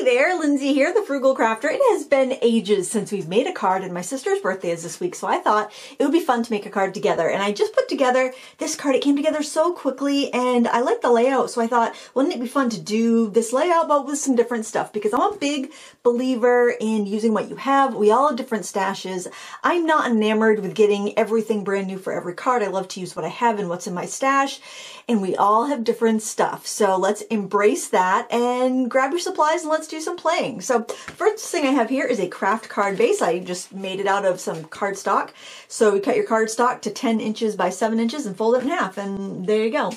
Hi there, Lindsay here, the Frugal Crafter. It has been ages since we've made a card, and my sister's birthday is this week, so I thought it would be fun to make a card together. And I just put together this card. It came together so quickly, and I like the layout, so I thought, wouldn't it be fun to do this layout but with some different stuff? Because I'm a big believer in using what you have. We all have different stashes. I'm not enamored with getting everything brand new for every card. I love to use what I have and what's in my stash, and we all have different stuff. So let's embrace that and grab your supplies and let's do some playing. So first thing I have here is a craft card base. I just made it out of some cardstock. So we cut your cardstock to 10 inches by 7 inches and fold it in half, and there you go.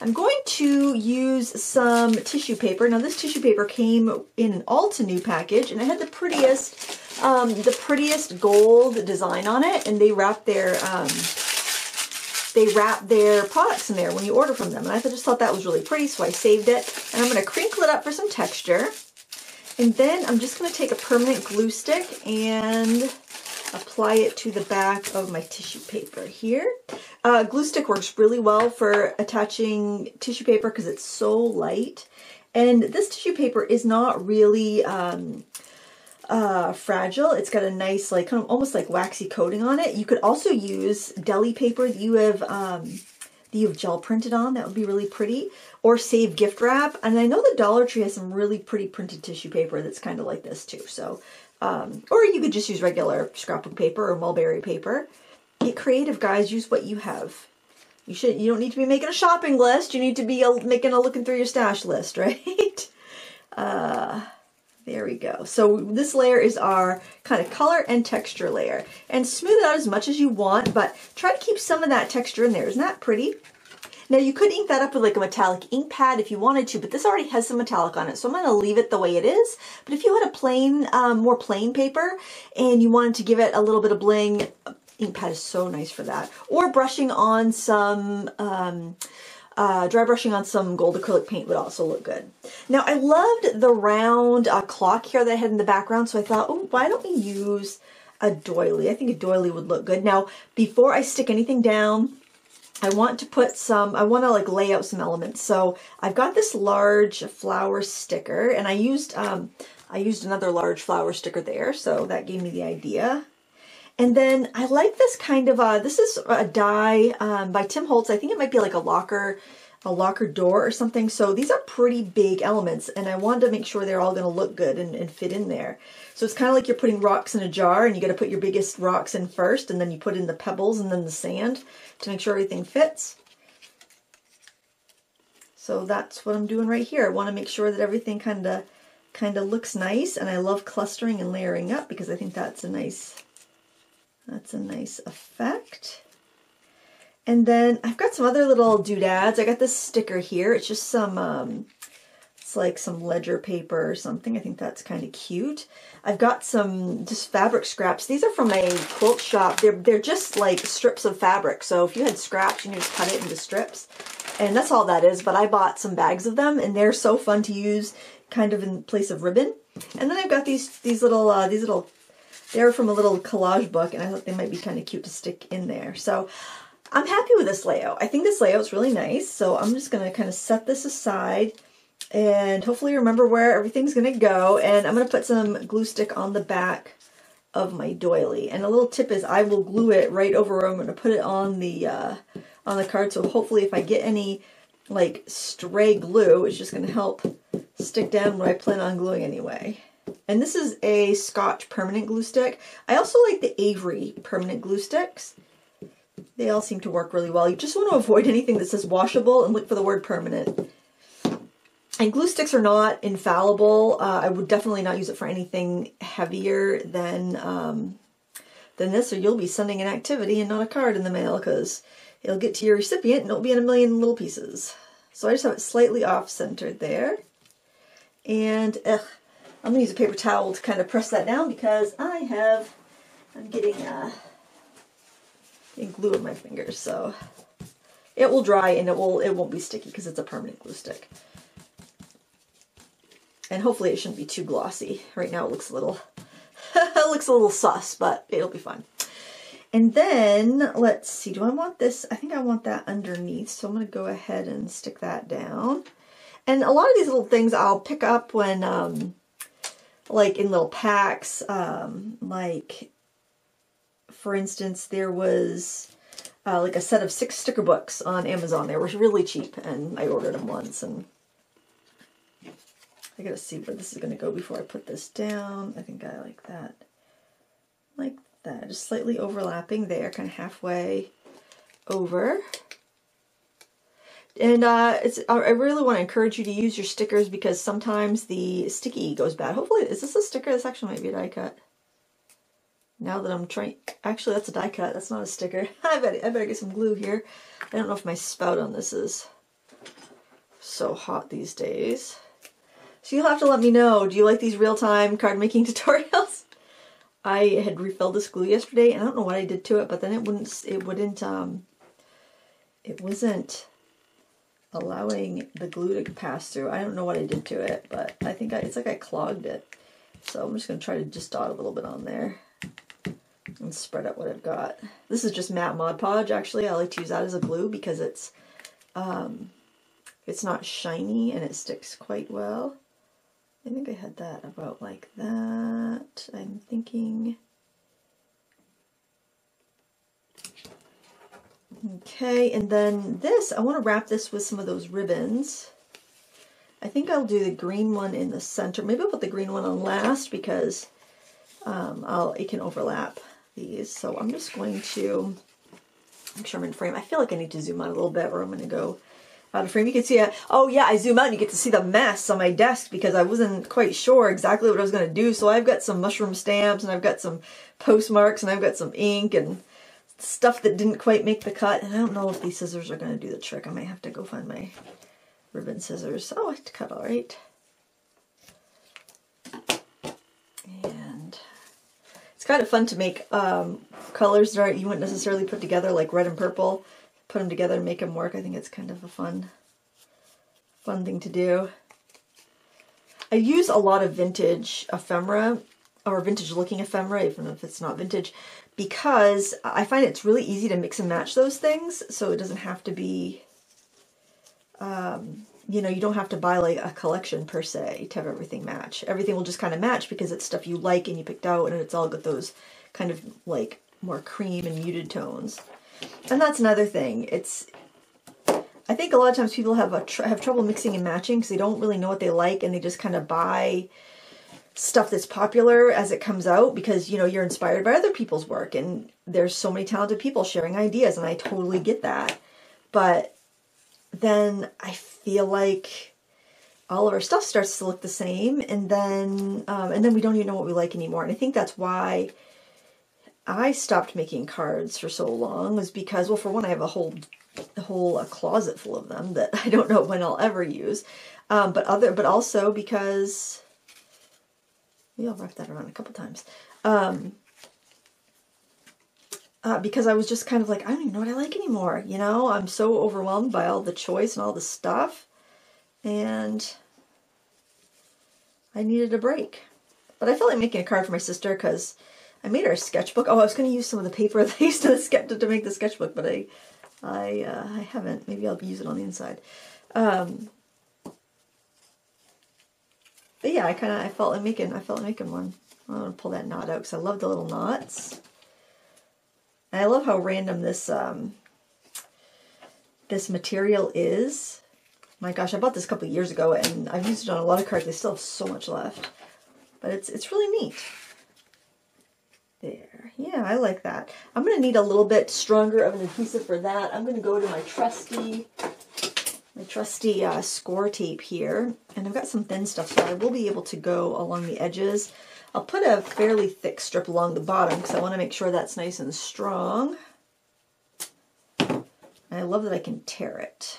I'm going to use some tissue paper. Now this tissue paper came in an Altenew package, and it had the prettiest gold design on it, and they wrap their products in there when you order from them. And I just thought that was really pretty, so I saved it. And I'm gonna crinkle it up for some texture. And then I'm just gonna take a permanent glue stick and apply it to the back of my tissue paper here. Glue stick works really well for attaching tissue paper because it's so light. And this tissue paper is not really fragile. It's got a nice, like, kind of almost like waxy coating on it. You could also use deli paper that you have gel printed on. That would be really pretty. Or save gift wrap. And I know the Dollar Tree has some really pretty printed tissue paper that's kind of like this too. So or you could just use regular scrapbook paper or mulberry paper. Get creative, guys. Use what you have. You don't need to be making a shopping list. You need to be making a looking through your stash list, right? There we go. So this layer is our kind of color and texture layer. And smooth it out as much as you want, but try to keep some of that texture in there. Isn't that pretty? Now you could ink that up with like a metallic ink pad if you wanted to, but this already has some metallic on it, so I'm going to leave it the way it is. But if you had a plain, more plain paper and you wanted to give it a little bit of bling, ink pad is so nice for that. Or brushing on some... dry brushing on some gold acrylic paint would also look good. Now I loved the round clock here that I had in the background, so I thought, oh, why don't we use a doily? I think a doily would look good. Now before I stick anything down, I want to put some, I want to like lay out some elements. So I've got this large flower sticker, and I used another large flower sticker there, so that gave me the idea. And then I like this kind of, this is a die by Tim Holtz. I think it might be like a locker door or something. So these are pretty big elements, and I wanted to make sure they're all going to look good and fit in there. So it's kind of like you're putting rocks in a jar, and you got to put your biggest rocks in first, and then you put in the pebbles and then the sand to make sure everything fits. So that's what I'm doing right here. I want to make sure that everything kind of looks nice, and I love clustering and layering up because I think that's a nice... that's a nice effect. And then I've got some other little doodads. I got this sticker here. It's just some, it's like some ledger paper or something. I think that's kind of cute. I've got some just fabric scraps. These are from a quilt shop. They're just like strips of fabric. So if you had scraps, you can just cut it into strips. And that's all that is. But I bought some bags of them, and they're so fun to use kind of in place of ribbon. And then I've got these little they're from a little collage book, and I thought they might be kind of cute to stick in there. So I'm happy with this layout. I think this layout's really nice. So I'm just going to kind of set this aside and hopefully remember where everything's going to go. And I'm going to put some glue stick on the back of my doily. And a little tip is I will glue it right over where I'm going to put it on the card. So hopefully if I get any like stray glue, it's just going to help stick down what I plan on gluing anyway. And this is a Scotch permanent glue stick. I also like the Avery permanent glue sticks. They all seem to work really well. You just want to avoid anything that says washable and look for the word permanent. And glue sticks are not infallible. I would definitely not use it for anything heavier than this, or you'll be sending an activity and not a card in the mail, because it'll get to your recipient and it'll be in a million little pieces. So I just have it slightly off-centered there. And, ugh. I'm going to use a paper towel to kind of press that down because I'm getting glue in my fingers, so it will dry and it won't be sticky because it's a permanent glue stick. And hopefully it shouldn't be too glossy. Right now it looks a little, it looks a little sus, but it'll be fine. And then let's see, do I want this? I think I want that underneath, so I'm going to go ahead and stick that down. And a lot of these little things I'll pick up like in little packs. Like for instance, there was like a set of 6 sticker books on Amazon. They were really cheap, and I ordered them once. And I gotta see where this is gonna go before I put this down. I think I like that. Like that, just slightly overlapping there, kind of halfway over. And I really want to encourage you to use your stickers, because sometimes the sticky goes bad. Hopefully, is this a sticker? This actually might be a die cut. Now that I'm trying, actually that's a die cut, that's not a sticker. I better get some glue here. I don't know if my spout on this is so hot these days. So you'll have to let me know, do you like these real-time card making tutorials? I had refilled this glue yesterday, and I don't know what I did to it, but then it wasn't allowing the glue to pass through. I don't know what I did to it, but I think it's like I clogged it. So I'm just gonna try to just dot a little bit on there and spread out what I've got. This is just matte Mod Podge, actually. I like to use that as a glue because it's not shiny and it sticks quite well. I think I had that about like that. I'm thinking, okay, and then this, I want to wrap this with some of those ribbons. I think I'll do the green one in the center. Maybe I'll put the green one on last because it can overlap these. So I'm just going to make sure I'm in frame. I feel like I need to zoom out a little bit, or I'm going to go out of frame. You can see it. Oh yeah, I zoom out and you get to see the mess on my desk because I wasn't quite sure exactly what I was going to do. So I've got some mushroom stamps, and I've got some postmarks, and I've got some ink and stuff that didn't quite make the cut. And I don't know if these scissors are going to do the trick. I might have to go find my ribbon scissors. Oh, I cut all right. And it's kind of fun to make colors that you wouldn't necessarily put together, like red and purple. Put them together and make them work. I think it's kind of a fun thing to do. I use a lot of vintage ephemera, or vintage looking ephemera, even if it's not vintage, because I find it's really easy to mix and match those things. So it doesn't have to be, you know, you don't have to buy like a collection per se to have everything match. Everything will just kind of match because it's stuff you like and you picked out, and it's all got those kind of like more cream and muted tones. And that's another thing. It's, I think a lot of times people have trouble mixing and matching because they don't really know what they like, and they just kind of buy stuff that's popular as it comes out because, you know, you're inspired by other people's work, and there's so many talented people sharing ideas, and I totally get that. But then I feel like all of our stuff starts to look the same, and then we don't even know what we like anymore. And I think that's why I stopped making cards for so long, was because, well, for one, I have a whole closet full of them that I don't know when I'll ever use, but also because, maybe I'll wrap that around a couple times, because I was just kind of like, I don't even know what I like anymore, you know? I'm so overwhelmed by all the choice and all the stuff, and I needed a break. But I felt like making a card for my sister because I made her a sketchbook. Oh, I was going to use some of the paper that I used to make the sketchbook, but I haven't. Maybe I'll use it on the inside. But yeah, I felt like making one. I'm going to pull that knot out because I love the little knots. And I love how random this this material is. My gosh, I bought this a couple of years ago, and I've used it on a lot of cards. They still have so much left, but it's really neat. There. Yeah, I like that. I'm going to need a little bit stronger of an adhesive for that. I'm going to go to my trusty score tape here. And I've got some thin stuff, so I will be able to go along the edges. I'll put a fairly thick strip along the bottom because I want to make sure that's nice and strong. And I love that I can tear it.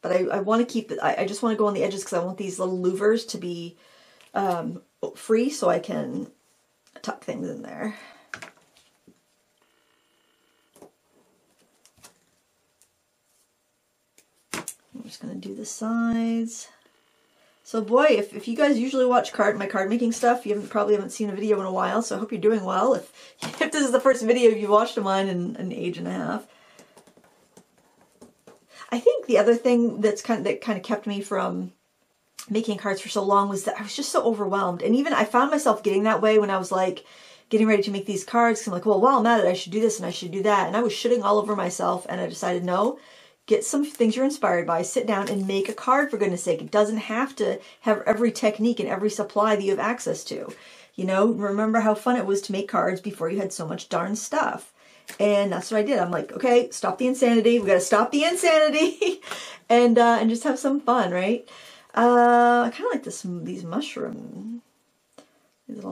But I want to keep it, I just want to go on the edges because I want these little louvers to be free, so I can tuck things in there. I'm just going to do the sides. So boy, if you guys usually watch my card making stuff, you probably haven't seen a video in a while, so I hope you're doing well. If this is the first video you've watched of mine in an age and a half. I think the other thing that kind of kept me from making cards for so long was that I was just so overwhelmed. And even I found myself getting that way when I was like getting ready to make these cards. 'Cause I'm like, well, while I'm at it, I should do this and I should do that. And I was shitting all over myself, and I decided, no, get some things you're inspired by, sit down and make a card, for goodness sake. It doesn't have to have every technique and every supply that you have access to. You know, remember how fun it was to make cards before you had so much darn stuff. And that's what I did. I'm like, okay, stop the insanity. We got to stop the insanity and just have some fun, right? I kind of like this, these little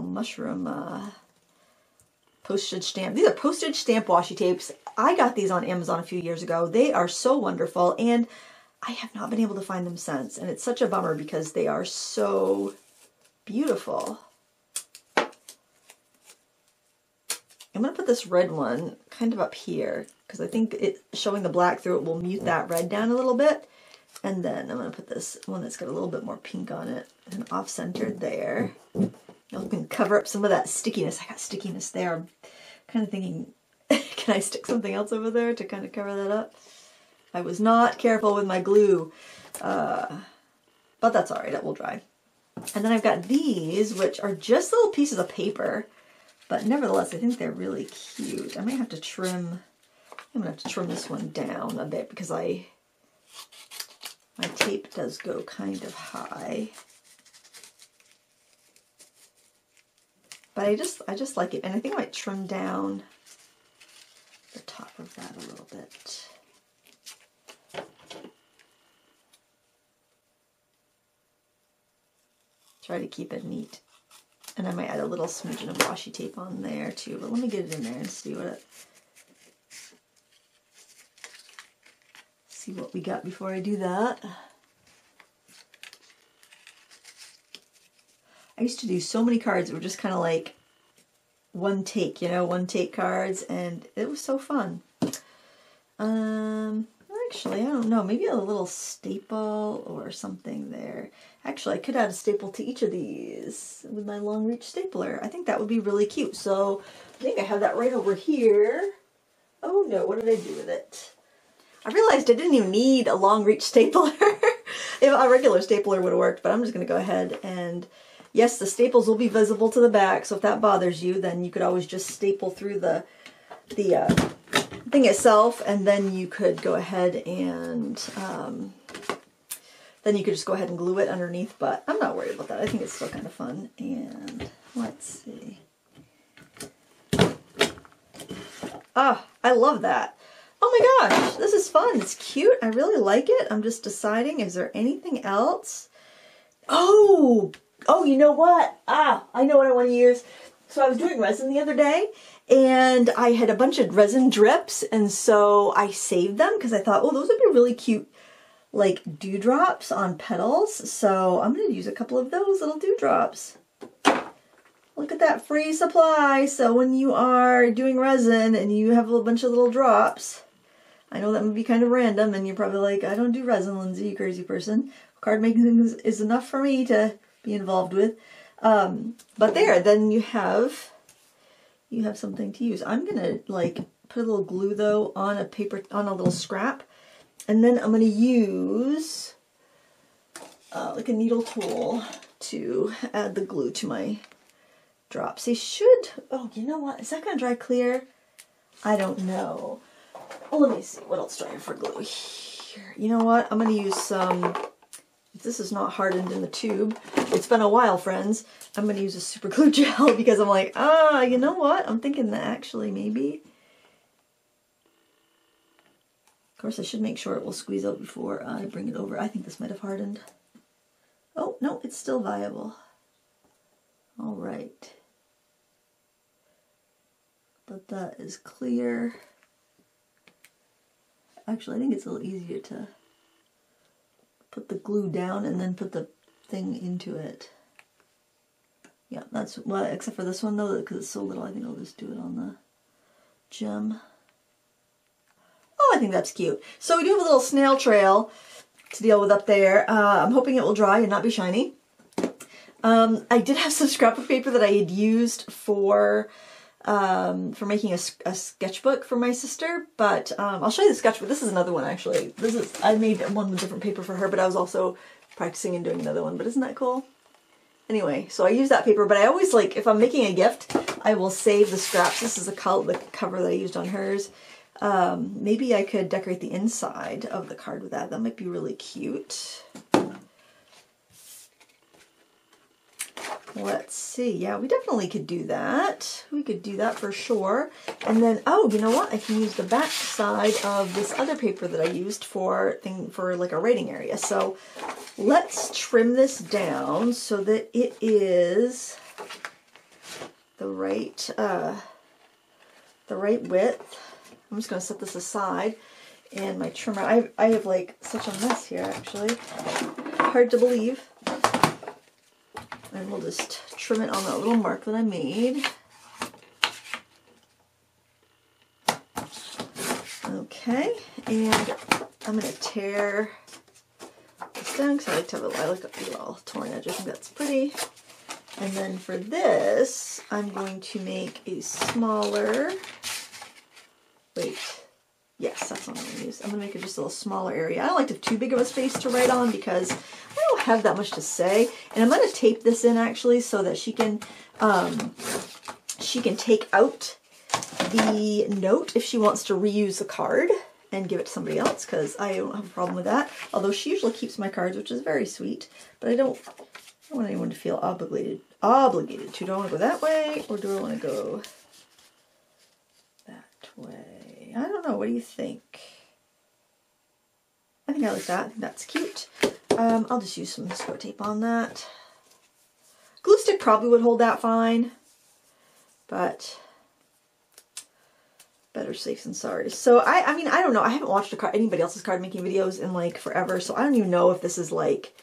mushroom postage stamp. These are postage stamp washi tapes. I got these on Amazon a few years ago. They are so wonderful, and I have not been able to find them since. And it's such a bummer because they are so beautiful. I'm going to put this red one kind of up here because I think it showing the black through it will mute that red down a little bit. And then I'm going to put this one that's got a little bit more pink on it and off-centered there. You can cover up some of that stickiness. I got stickiness there. I'm kind of thinking, can I stick something else over there to kind of cover that up? I was not careful with my glue, but that's all right. It will dry. And then I've got these, which are just little pieces of paper. But nevertheless, I think they're really cute. I might have to trim, I'm gonna have to trim this one down a bit because my tape does go kind of high. But I just like it. And I think I might trim down the top of that a little bit. Try to keep it neat. And I might add a little smidgen of washi tape on there too, but let me get it in there and see what we got before I do that. I used to do so many cards that were just kind of like one take, you know, one take cards, and it was so fun. Actually, I don't know, maybe a little staple or something there. Actually, I could add a staple to each of these with my long reach stapler. I think that would be really cute. So I think I have that right over here. Oh no, what did I do with it? I realized I didn't even need a long reach stapler. If a regular stapler would have worked, but I'm just going to go ahead and, yes, the staples will be visible to the back. So if that bothers you, then you could always just staple through the thing itself, and then you could go ahead and then you could just go ahead and glue it underneath, but I'm not worried about that. I think it's still kind of fun. And let's see. Oh, I love that. Oh my gosh, this is fun. It's cute. I really like it. I'm just deciding, is there anything else? Oh, you know what? Ah, I know what I want to use. So I was doing resin the other day, and I had a bunch of resin drips, and so I saved them because I thought, oh, those would be really cute, like dewdrops on petals. So I'm going to use a couple of those little dewdrops. Look at that free supply. So when you are doing resin and you have a bunch of little drops, I know that would be kind of random, and you're probably like, I don't do resin, Lindsay, you crazy person. Card making is enough for me to be involved with. But there, then you have something to use. I'm gonna like put a little glue though on a paper, on a little scrap, and then I'm gonna use like a needle tool to add the glue to my drops. They should, oh, you know what? Is that gonna dry clear? I don't know. Well, let me see what else do I have for glue here. You know what? I'm gonna use some. If this is not hardened in the tube, it's been a while, friends. I'm going to use a super glue gel because I'm like, ah, you know what? I'm thinking that actually maybe. Of course, I should make sure it will squeeze out before I bring it over. I think this might have hardened. Oh, no, it's still viable. All right. But that is clear. Actually, I think it's a little easier to put the glue down and then put the thing into it. Yeah, that's, well, except for this one though, because it's so little, I think I'll just do it on the gem. Oh, I think that's cute. So we do have a little snail trail to deal with up there. I'm hoping it will dry and not be shiny. I did have some scrap of paper that I had used for making a sketchbook for my sister, but I'll show you the sketchbook. This is another one actually. I made one with different paper for her, but I was also practicing and doing another one, but isn't that cool? Anyway, so I use that paper, but I always like, if I'm making a gift, I will save the scraps. This is the cover that I used on hers. Maybe I could decorate the inside of the card with that. That might be really cute. Let's see. Yeah, we definitely could do that. We could do that for sure. And then, oh, you know what? I can use the back side of this other paper that I used for like a writing area. So let's trim this down so that it is the right width. I'm just going to set this aside and my trimmer. I have like such a mess here, actually. Hard to believe. And we'll just trim it on that little mark that I made. Okay, and I'm going to tear this down because I like to have it, I like the all torn edge. I think that's pretty. And then for this, I'm going to make a smaller, wait, yes, that's what I'm going to use. I'm going to make it just a little smaller area. I don't like to have too big of a space to write on because I don't have that much to say. And I'm going to tape this in actually so that she can take out the note if she wants to reuse the card and give it to somebody else, because I don't have a problem with that. Although she usually keeps my cards, which is very sweet, but I don't want anyone to feel obligated to. Do I want to go that way or do I want to go that way? I don't know. What do you think? I think I like that. I think that's cute. I'll just use some Scotch tape on that. Glue stick probably would hold that fine, but better safe than sorry. So I mean, I don't know. I haven't watched anybody else's card making videos in like forever, so I don't even know if this is like,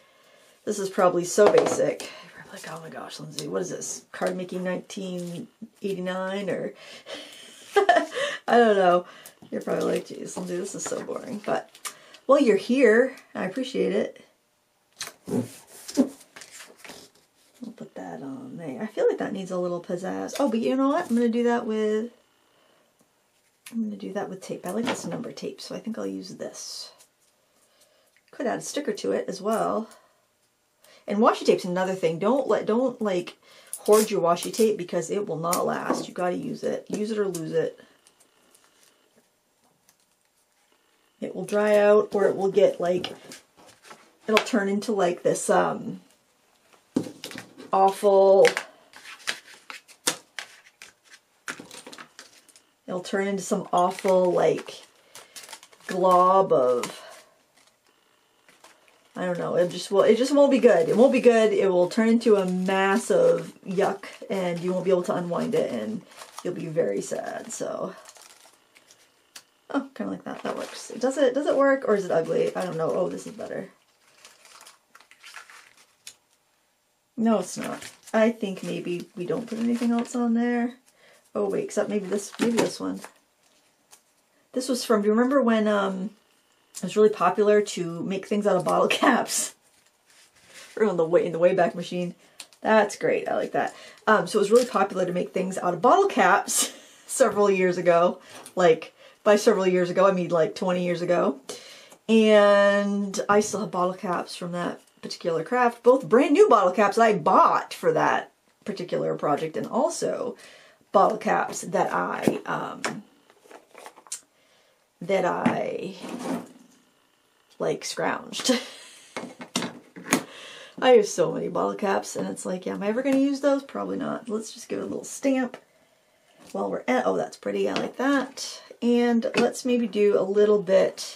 this is probably so basic. You're like, oh my gosh, Lindsay, what is this? Card making 1989 or I don't know. You're probably like, geez, Lindsay, this is so boring, but well, you're here. I appreciate it. I'll put that on there. I feel like that needs a little pizzazz. Oh, but you know what? I'm gonna do that with tape. I like this number tape, so I think I'll use this. Could add a sticker to it as well. And washi tape's another thing. Don't like hoard your washi tape because it will not last. You gotta use it. Use it or lose it. It will dry out, or it will get like, it'll turn into like this awful, it'll turn into some awful like glob of, I don't know, it just won't be good. It won't be good. It will turn into a mass of yuck and you won't be able to unwind it and you'll be very sad. So oh, kind of like that. That works. Does it work, or is it ugly? I don't know. Oh, this is better. No, it's not. I think maybe we don't put anything else on there. Oh wait, except maybe this one. This was from, do you remember when it was really popular to make things out of bottle caps? Or in the Wayback Machine. That's great. I like that. So it was really popular to make things out of bottle caps several years ago. Like, by several years ago, I mean like 20 years ago. And I still have bottle caps from that particular craft, both brand new bottle caps that I bought for that particular project, and also bottle caps that I like scrounged. I have so many bottle caps and it's like, yeah, am I ever going to use those? Probably not. Let's just give it a little stamp while we're at, oh, that's pretty. I like that. And let's maybe do a little bit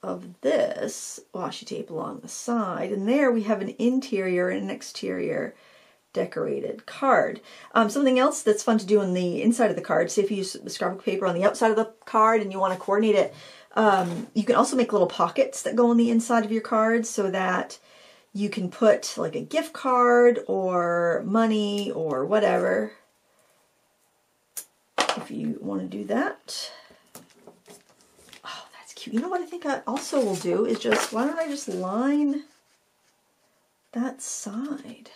of this washi tape along the side. And there we have an interior and an exterior decorated card. Something else that's fun to do on the inside of the card, say if you use the scrapbook paper on the outside of the card and you want to coordinate it, you can also make little pockets that go on the inside of your card so that you can put like a gift card or money or whatever, if you want to do that. Oh, that's cute. You know what I think I also will do is just, why don't I just line that side?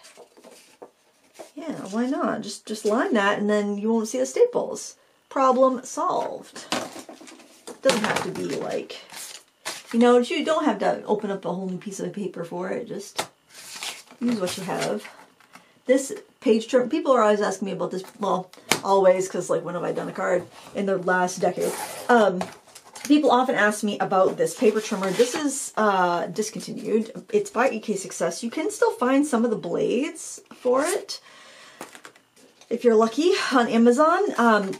Yeah, why not? Just line that and then you won't see the staples. Problem solved. Doesn't have to be like, You know, you don't have to open up a whole new piece of paper for it. Just use what you have. This page turn, people are always asking me about this, well, always, because like when have I done a card in the last decade? People often ask me about this paper trimmer. This is discontinued. It's by EK Success. You can still find some of the blades for it if you're lucky on Amazon.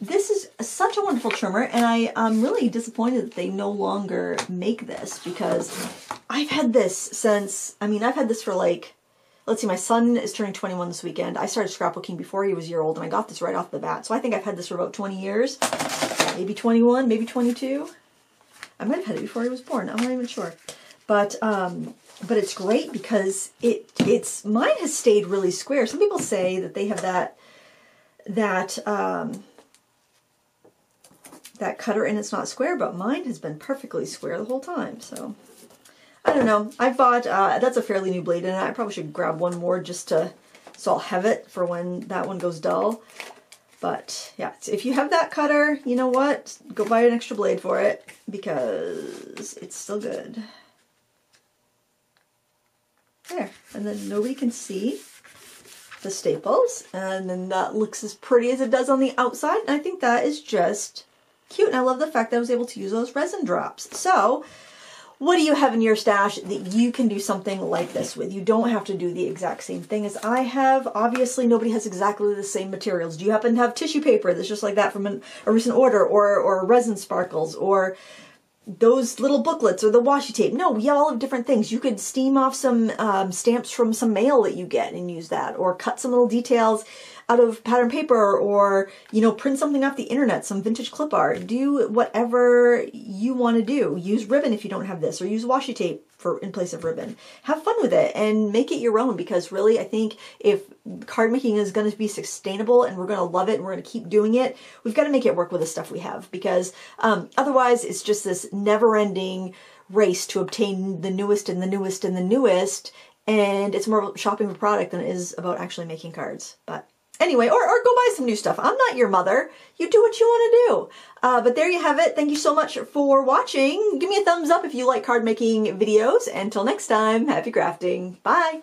This is such a wonderful trimmer, and I'm really disappointed that they no longer make this, because I've had this since, I mean, I've had this for like, let's see, my son is turning 21 this weekend. I started scrapbooking before he was a year old, and I got this right off the bat. So I think I've had this for about 20 years. Maybe 21, maybe 22. I might have had it before he was born. I'm not even sure. But it's great because it's mine has stayed really square. Some people say that they have that cutter and it's not square, but mine has been perfectly square the whole time. So I don't know. I bought that's a fairly new blade in it. I probably should grab one more just to so I'll have it for when that one goes dull. But yeah, if you have that cutter, you know what? Go buy an extra blade for it because it's still good. There, and then nobody can see the staples, and then that looks as pretty as it does on the outside. And I think that is just cute, and I love the fact that I was able to use those resin drops. So, what do you have in your stash that you can do something like this with? You don't have to do the exact same thing as I have. Obviously, nobody has exactly the same materials. Do you happen to have tissue paper that's just like that from a recent order, or resin sparkles, or those little booklets, or the washi tape? No, we all have different things. You could steam off some stamps from some mail that you get and use that, or cut some little details out of pattern paper, or, you know, print something off the internet, some vintage clip art. Do whatever you want to do. Use ribbon if you don't have this, or use washi tape for in place of ribbon. Have fun with it and make it your own, because really I think if card making is going to be sustainable and we're going to love it and we're going to keep doing it, we've got to make it work with the stuff we have, because otherwise it's just this never-ending race to obtain the newest and the newest and the newest, and it's more about shopping for product than it is about actually making cards. But anyway, or go buy some new stuff. I'm not your mother. You do what you want to do. But there you have it. Thank you so much for watching. Give me a thumbs up if you like card making videos. Until next time, happy crafting. Bye.